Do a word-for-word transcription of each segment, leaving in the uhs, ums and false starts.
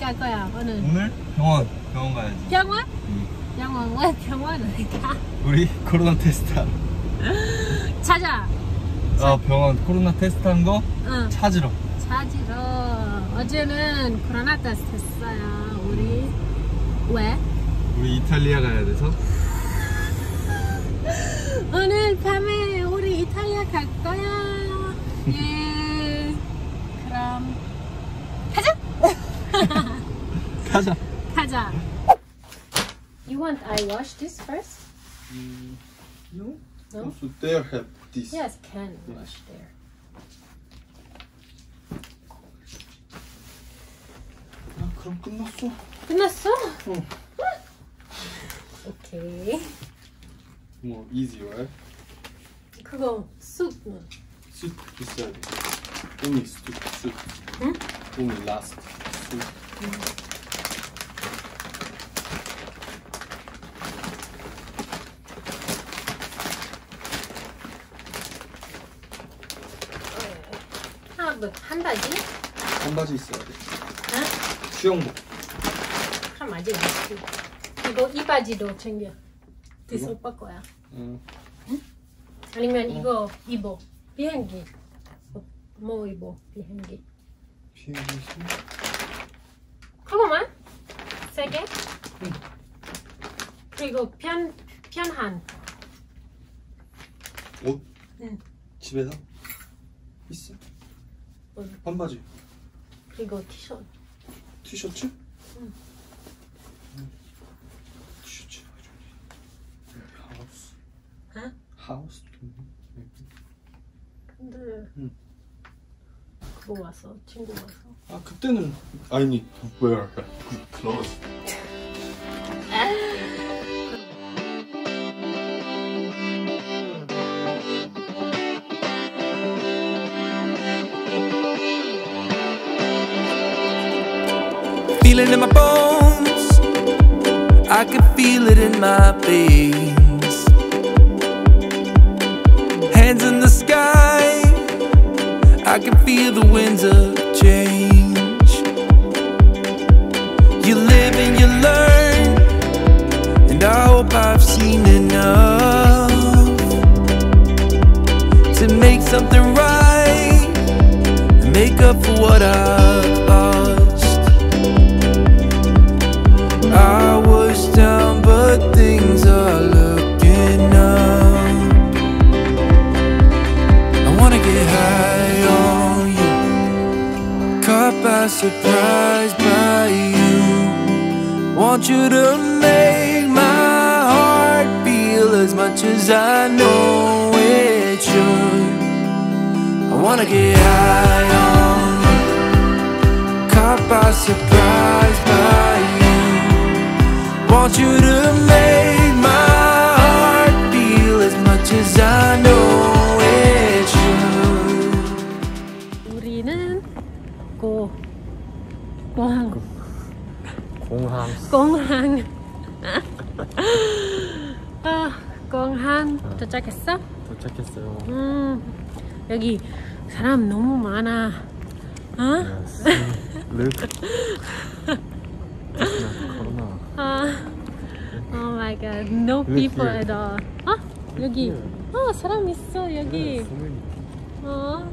家哥呀，可能。오늘 병원 병원 가야지. 병원? 응. 병원 왜 병원 어디가? 우리 코로나 테스트한. 찾아. 아 병원 코로나 테스트한 거? 응. 찾으러. 찾으러. 어제는 코로나 테스트 했어요. 우리 왜? 우리 이탈리아 가야 돼서. 오늘 밤에 우리 이탈리아 갈 거야. 예. 그럼 가자. 가자. 가자. You want I wash this first? Mm, no. No. Also there have this. Yes, can yes. wash there. 아, 그럼 끝났어. 끝났어? 응. Okay. More easy, right? 그거 soup. Soup beside. Only soup. soup. 응? Only last. Soup. 응. 아, 뭐 한 바지? 한 바지 있어야 돼. 응? 수영복. 그럼 아직 있지. 이거 이 바지도 챙겨. 디스 오빠 거야. 응. 응? 아니면 응. 이거 입어. 비행기. 뭐 입어? 비행기. 비행기. 그거만? 세 개? 응. 그리고 편 편한. 옷? 응. 집에서? 있어. 응. 반바지. 그리고 티셔츠. 티셔츠? 응. Huh? House? 근데 응. 그거 와서 친구 와서 아 그때는 I need to wear good clothes. Feeling in my bones, I could feel it in my veins. Hands in the sky, I can feel the winds of change. You live and you learn, and I hope I've seen enough to make something right, and make up for what I've lost. I was down, but things are looking up. High on you, caught by surprise by you. Want you to make my heart feel as much as I know it should. I wanna get high on you, caught by surprise by you. Want you to make my heart feel as much as I know. 공항. 공항. 공항. 아, 공항 도착했어? 도착했어요. 음, 여기 사람 너무 많아. 어? Look. 코로나. 아, oh my god, no people at all. 아, 여기. 아, 사람 있어 여기. 어.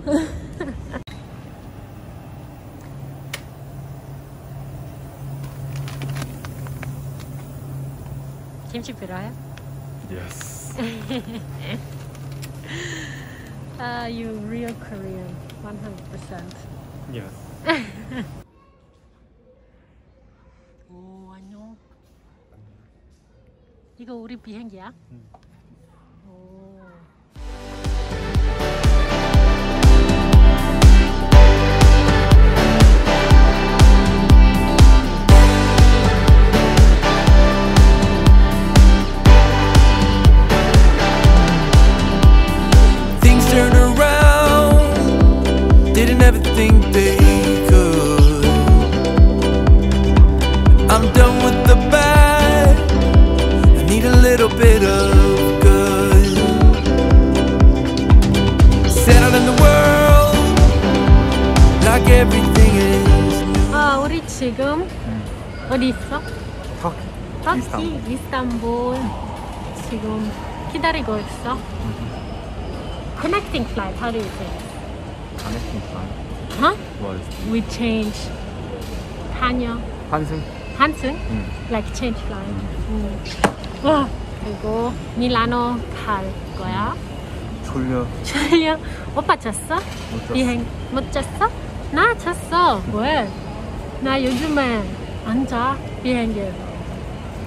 김치 필요해? Yes. uh, you real Korean, one hundred percent. Yes. 오, 안녕. 이거 우리 비행기야? 응. 오. Bit of 어디있어? 터키 터키? 이스탄불, 이스탄불. 지금 기다리고 있어. Connecting flight, how do you think? Connecting flight? Huh? What is it? We change 한여 한승 한승? 응. Like change flight. 응. 응. 와, 그리고 밀라노 갈 거야. 졸려 졸려? 오빠 잤어? 못 잤어. 비행 못 잤어? 나 잤어. 왜? 나 요즘에 안 자, 비행기에서.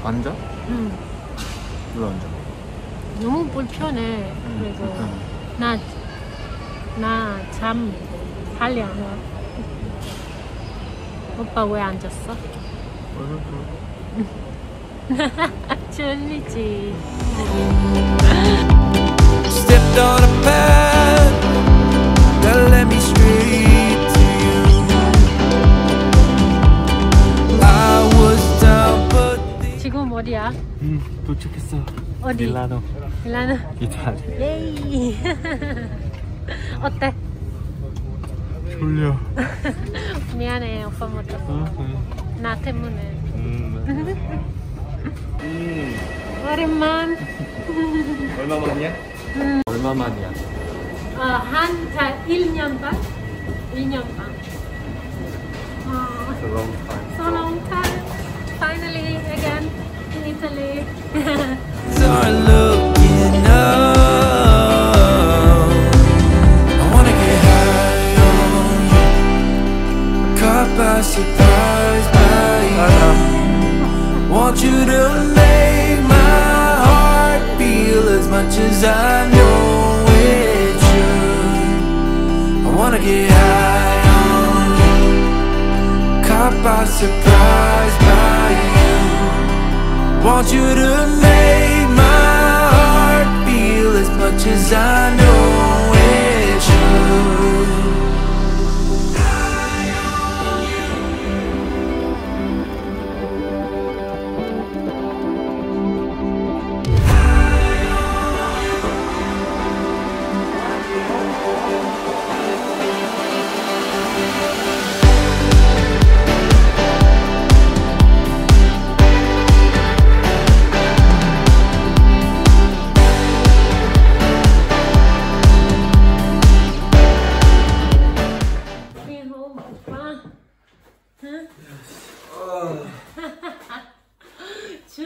안 자? 응. 왜 안 자? 너무 불편해. 응, 그리고 불편해. 나, 나 잠 빨리 안 와. 오빠 왜 안 잤어? 졸리지. Stepped on a path that led me straight to you. I was down but the... 지금 어디야? 응, 도착했어. 어디? 밀라노. 밀라노? 이탈리. 예이. 어때? 졸려. 미안해, 오빠 못 잤어. 어, 네. 나 때문에. 음. 음. 오랜만. 얼마만이야? 음. 얼마만이야? 어, 한 일 년 반? 일 년 반. 어, It's a long time. So long time. Finally, again, in Italy. Start looking up. I wanna get high on you. Caught by surprise by you. Want you to make my heart feel as much as I. Get high on you, caught by surprise by you. Want you to make my heart feel as much as I know it should.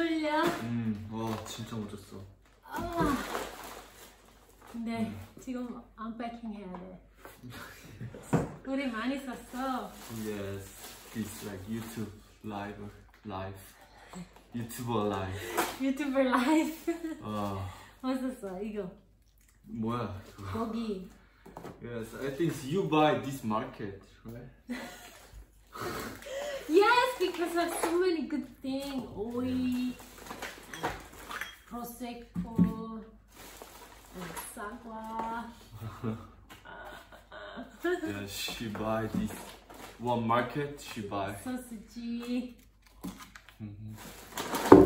졸려? 음, 와 진짜 못 잤어. 아, 근데 음. 지금 언패킹 해야 돼. 우리 많이 썼어. Yes, it's like YouTube live, live, YouTuber live. YouTuber live. 아, 멋있었어 이거. 뭐야? 거기. Yes, I think you buy this market, right? Yes, because I have so many good things. Oi, prosecco, and sagwa. Yeah, she buy this one market. She buy sausage. Mm-hmm.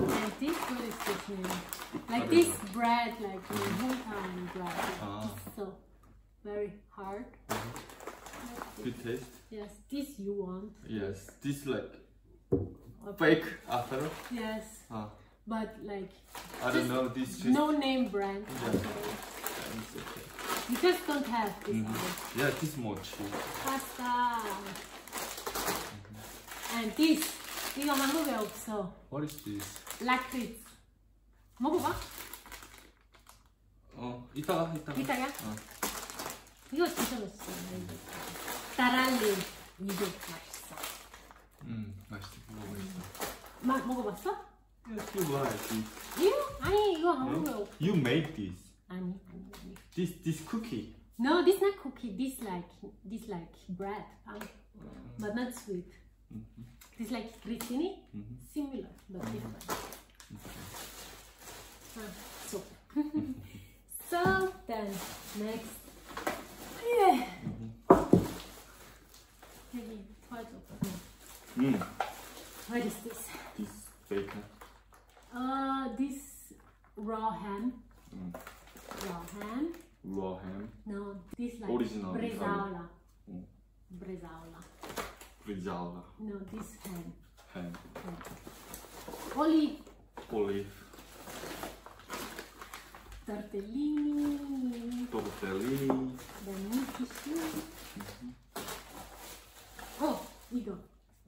Like this, what is it? Like this know. bread, like the whole time bread. Ah. It's so very hard. Mm-hmm. Good taste? Yes, this you want. Yes, this like fake after. Yes, ah. But like I don't know this. Just no name brand. Yeah. Okay. Yeah, okay. You just don't have this. Mm -hmm. Yeah, this more cheap. Pasta. Okay. And this. 이거 한국에 없어. What is this? Lakritz. 먹어봐. 어, 이따가 이따가. 이따가? 어. 이거 진짜 맛있어. 따랄리 이거 맛있어. 음, 맛있어. 먹어봤어. 마, 먹어봤어? Yes, you buy this. 이거? 아니 이거 한국에 없어. You made this. 아니 아니 아니. This this cookie. No, this not cookie. This like this like bread. Um, mm. But not sweet. Mm-hmm. This like grissini. Mm-hmm. Similar but different. Mm-hmm. Ah, so so then next. Yeah. Mm. What is this? This bacon. Uh, this raw ham. Mm. Raw ham. Raw ham. No, this like original bresaola. Mm. Bresaola. Bresaola. No, this ham. Ham. Ham. Olive. Olive. Tortellini. Tortellini. Benvenuti su. Oh, 이거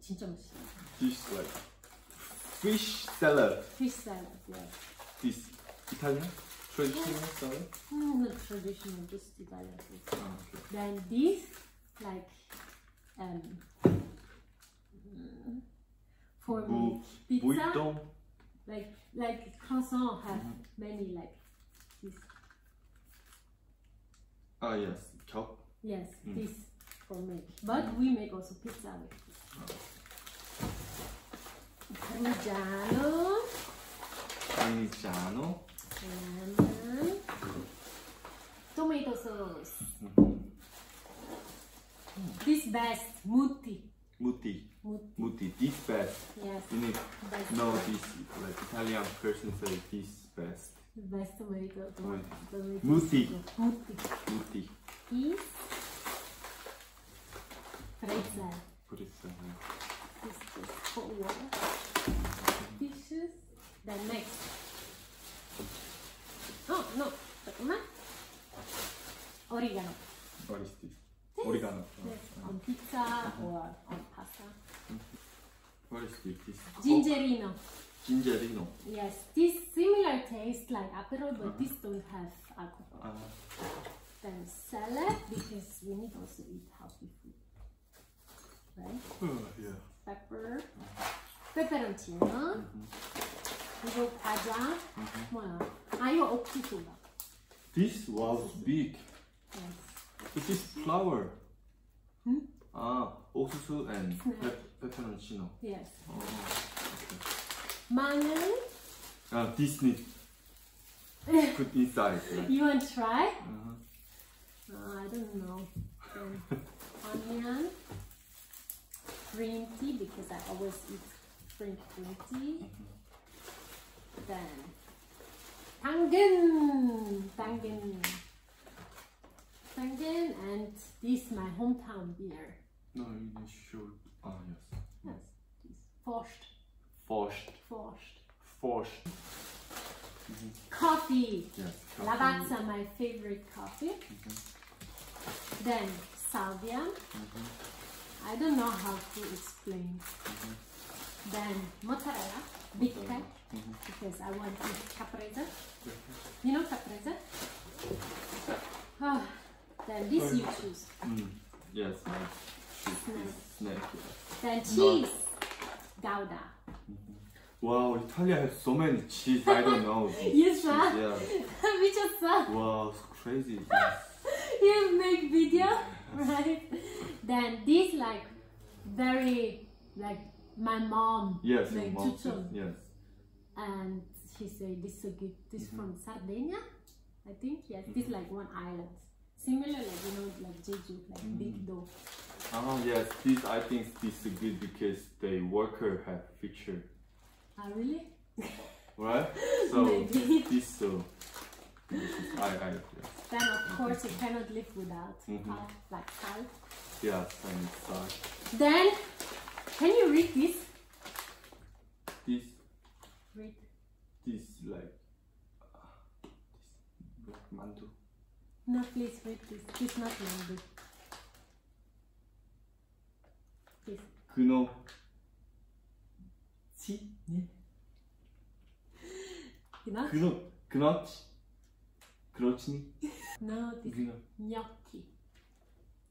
진짜 맛있어. Fish like fish salad. Fish salad, yeah. This Italian traditional yeah. salad. Mm, not traditional, just Italian. Oh, okay. Then this like um. For me, pizza, like like croissant have mm-hmm. many like this. Ah yes, chop. Yes, mm. this for me. But mm. we make also pizza with this. Parmigiano. Parmigiano. And tomato sauce. Mm. This best, Mutti. Mutti. Mutti. Mutti, this best. Yes. You need best no best. This like Italian person say this best. The best tomato. Tomato. tomato. Mutti. Mutti. Mutti. This pretzel. Pretzel. This is hot water. Dishes. Then next. Oh no. Oregano. What is this? Oregano. Yes, on pizza uh-huh. or on pasta. What is this? Gingerino. Gingerino. Yes, this similar taste like Aperol, but uh-huh. this don't have alcohol. Uh-huh. Then salad, because we need also eat healthy food. Right? Uh, yeah. Pepper. Uh-huh. Peperoncino. Uh-huh. Avocado. Well, I hope to This was big. Yes. It is flour. Hmm? Ah, 옥수수 and pe pepperoncino. Yes. Oh, okay. Mayo. Ah, this needs put inside. Right? You want to try? Uh-huh. Uh, I don't know. Then onion, green tea because I always eat French green tea. Mm-hmm. Then 당근, 당근. And this is my hometown beer. No, you should. Ah, oh, yes. Yes, this Forst. Forst. Forst. Forst. Mm-hmm. Coffee. Yes, coffee. Lavazza, my favorite coffee. Mm-hmm. Then salvia. Mm-hmm. I don't know how to explain. Mm-hmm. Then mozzarella, big pack, mm-hmm. because I want to caprese. Mm-hmm. You know caprese? Oh. Then this you choose. Mm. Yes, my cheese. Snack. Then cheese. Gouda. Wow, Italia has so many cheese. I don't know. Yes, sir. Yeah. Which is that? Wow, it's crazy. You make video, right? Then this like very like my mom. Yes, like mom. Yes. And she said this is so good. This mm -hmm. from Sardinia, I think. Yes, mm -hmm. this like one island. Similar like you know like Jeju, like mm. big dough. Oh yes, this I think this is good because the worker have feature. Ah really? Right? So maybe. This so this is, I I yeah. Then of course you cannot live without mm -hmm. uh, like salt. Yeah, and salt. Then can you read this? This read this like uh, this like mandu. No, please read this. It's not long. Please. Kuno. Chi? Kuno. Kuno. Kuno. Kuno. No, this is gnocchi.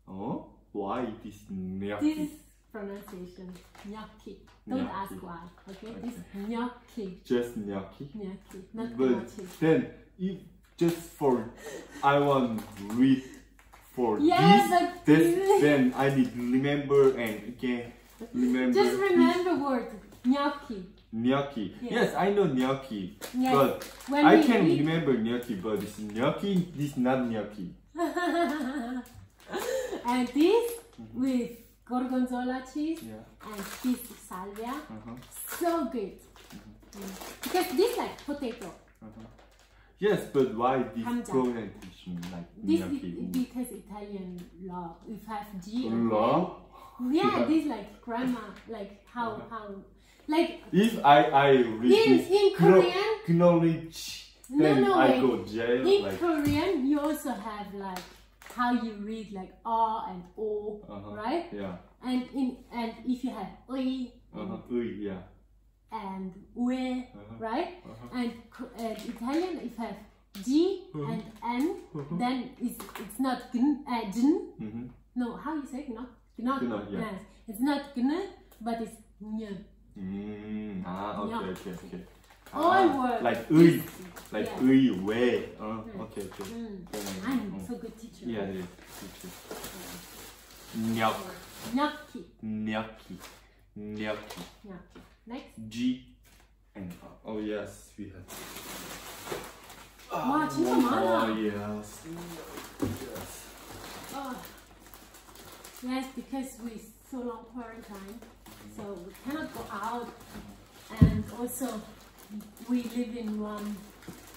Oh, why this gnocchi? This is pronunciation. Gnocchi. Don't gnocchi. Ask why. Okay? Okay, this gnocchi. Just gnocchi. Gnocchi. Not gnocchi. Then if. Just for, I want read for yeah, this, this, then I need to remember and again remember. Just remember this. Word, gnocchi. Gnocchi. Yes. Yes, I know gnocchi, yes. But when I can read... remember gnocchi, but it's gnocchi, this not gnocchi. And this mm-hmm. with gorgonzola cheese yeah. and this salvia, uh-huh. so good. Mm-hmm. Mm. Because this like potato. Uh-huh. Yes, but why this pronunciation like this gnocchi? Is because Italian law. If I have G. Law? Yeah, yeah, this like grammar, like how, uh-huh. how Like if I I refuse in, in Korean knowledge, then no, no, I wait. go jail. In like, Korean, you also have like how you read like R and O, uh-huh, right? Yeah. And in and if you have oi, uh-huh, yeah, and ue, uh-huh, right? Uh-huh. And uh, Italian, if you have G and N, mm-hmm, then it's, it's not gn, uh, gn. Mm-hmm. No, how you say not, not, not yeah. Yes. It's not gn, but it's ny. Mm, ah, okay, no, okay, okay. All ah, words. Like uy, like yeah, uy, way. Uh, mm. Okay, okay. Mm. Mm. I'm mm. so good teacher. Yeah, yeah, teacher. Nyok. Gnocchi. Gnocchi. Gnocchi. Gnocchi. Next. G and R. Oh yes, we have. Wow, 진짜 oh, 많아. Yes. Yes. Oh. Yes, because we so long quarantine, so we cannot go out, and also we live in one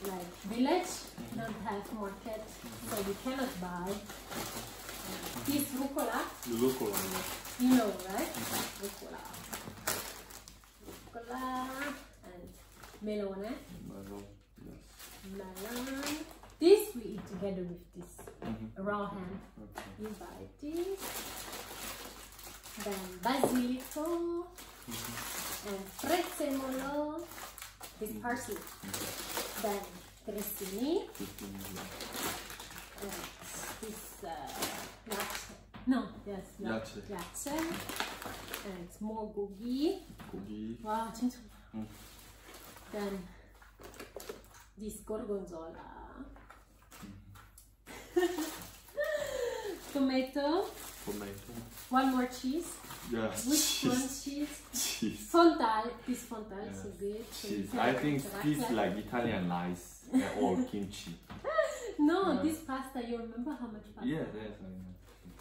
like village, don't have market, so we cannot buy. This rucola. Rucola. You know, right? Rucola. Rucola and melone. This we eat together with this, mm-hmm, raw ham. Okay. You buy this, then basilico, mm-hmm, and prezzemolo, this parsley, mm-hmm, then grissini, mm-hmm, and this uh, yace. No, yes, yace. Yace. And more gogi. Gogi. Wow, mm. Then this gorgonzola, mm. Tomato, tomato, one more cheese. Yeah, which one cheese? Cheese. Fondal, this fondal, yeah, so good. Cheese. So I think this like Italian rice or kimchi. No, yeah, this pasta. You remember how much pasta? Yeah, yes, I know.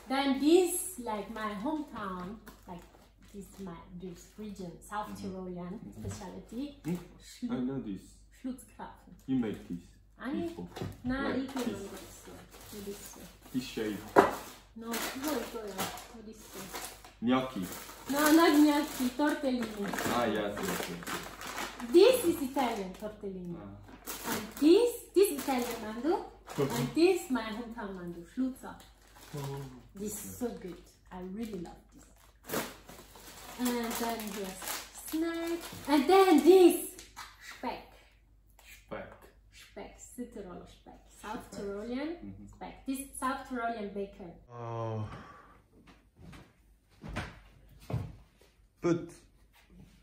Then this like my hometown, like this my this region, South Tyrolean, mm -hmm. specialty. Mm -hmm. I know this. Schlutzkrapfen. You make this? I make it. No, you can make this. This shape. No, this shape. Gnocchi. No, not gnocchi, tortellini. Ah, yes, yes, yes. This is Italian tortellini. Ah. And this, this is Italian mandu. And this is my hometown mandu, Schlutza. Oh. This is so good. I really love this. And then here's snack. And then this, speck. Speck. Speck. Südtirol Speck. South Speck. Tyrolean mm-hmm. Speck. This South Tyrolean bacon. Oh. But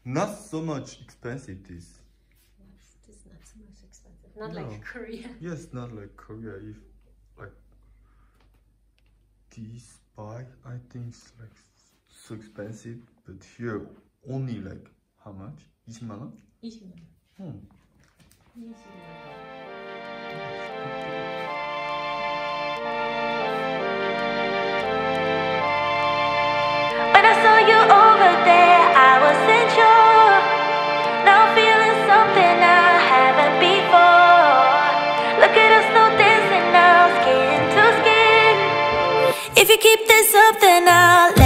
not so much expensive, this. Yes, this is not so much expensive. Not no. like Korea. Yes, not like Korea. If like this pie, I think it's like so expensive. But here only like how much? twenty manat? twenty manat. Hmm. Yes, when I saw you over there, I wasn't sure. Now I'm feeling something I haven't before. Look at us now dancing now, skin to skin. If you keep this up, then I'll let